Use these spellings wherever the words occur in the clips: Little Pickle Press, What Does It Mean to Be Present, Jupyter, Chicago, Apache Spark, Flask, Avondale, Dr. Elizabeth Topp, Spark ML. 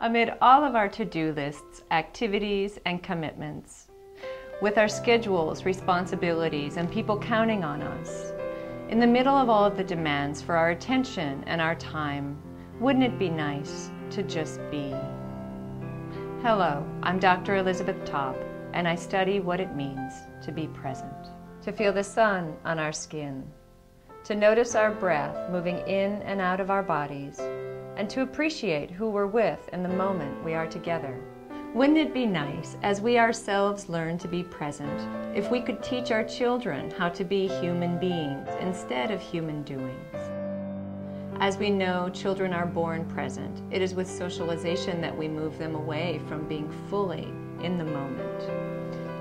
amid all of our to-do lists, activities, and commitments. With our schedules, responsibilities, and people counting on us, in the middle of all of the demands for our attention and our time, wouldn't it be nice to just be? Hello, I'm Dr. Elizabeth Topp, and I study what it means to be present. To feel the sun on our skin, to notice our breath moving in and out of our bodies, and to appreciate who we're with in the moment we are together. Wouldn't it be nice, as we ourselves learn to be present, if we could teach our children how to be human beings instead of human doings? As we know, children are born present. It is with socialization that we move them away from being fully in the moment.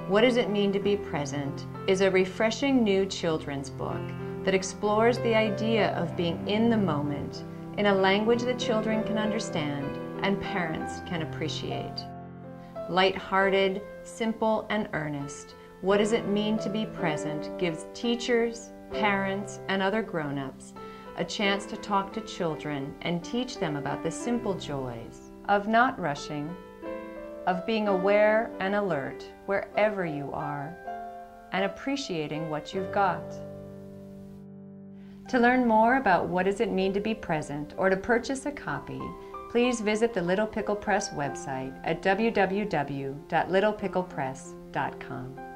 What Does It Mean to Be Present is a refreshing new children's book that explores the idea of being in the moment in a language that children can understand and parents can appreciate. Light-hearted, simple, and earnest, What Does It Mean to Be Present gives teachers, parents, and other grown-ups a chance to talk to children and teach them about the simple joys of not rushing, of being aware and alert wherever you are, and appreciating what you've got. To learn more about What Does It Mean to Be Present or to purchase a copy, please visit the Little Pickle Press website at www.littlepicklepress.com.